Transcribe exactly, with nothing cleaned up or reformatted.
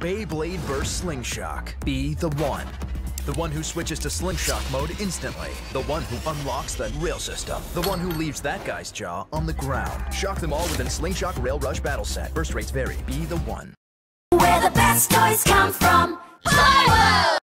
Beyblade Burst Slingshock. Be the one. The one who switches to Slingshock mode instantly. The one who unlocks the rail system. The one who leaves that guy's jaw on the ground. Shock them all within Slingshock Rail Rush battle set. Burst rates vary. Be the one. Where the best toys come from.